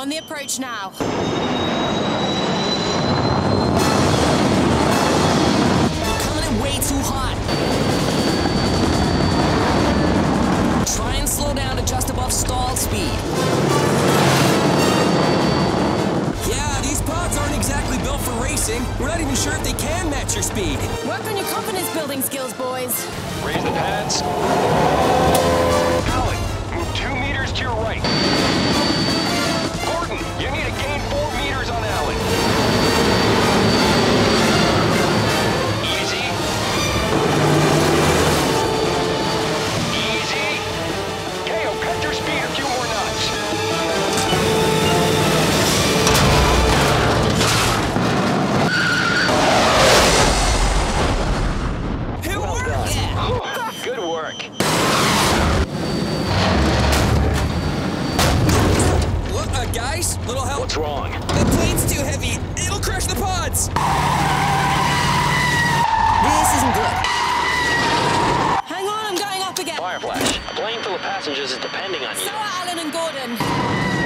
on the approach now. Coming in way too hot. Try and slow down to just above stall speed. Yeah, these pods aren't exactly built for racing. We're not even sure if they can match your speed. Work on your confidence building skills, boys. Raise the pads. Alan, move 2 meters to your right. Gordon, you need to gain 4 meters on Alan. Easy. Easy. Gale, cut your speed a few more knots. It worked! Yeah. Good work. Guys, little help. What's wrong? The plane's too heavy. It'll crush the pods. This isn't good. Hang on, I'm going up again. Fireflash, a plane full of passengers is depending on you. So are Alan and Gordon.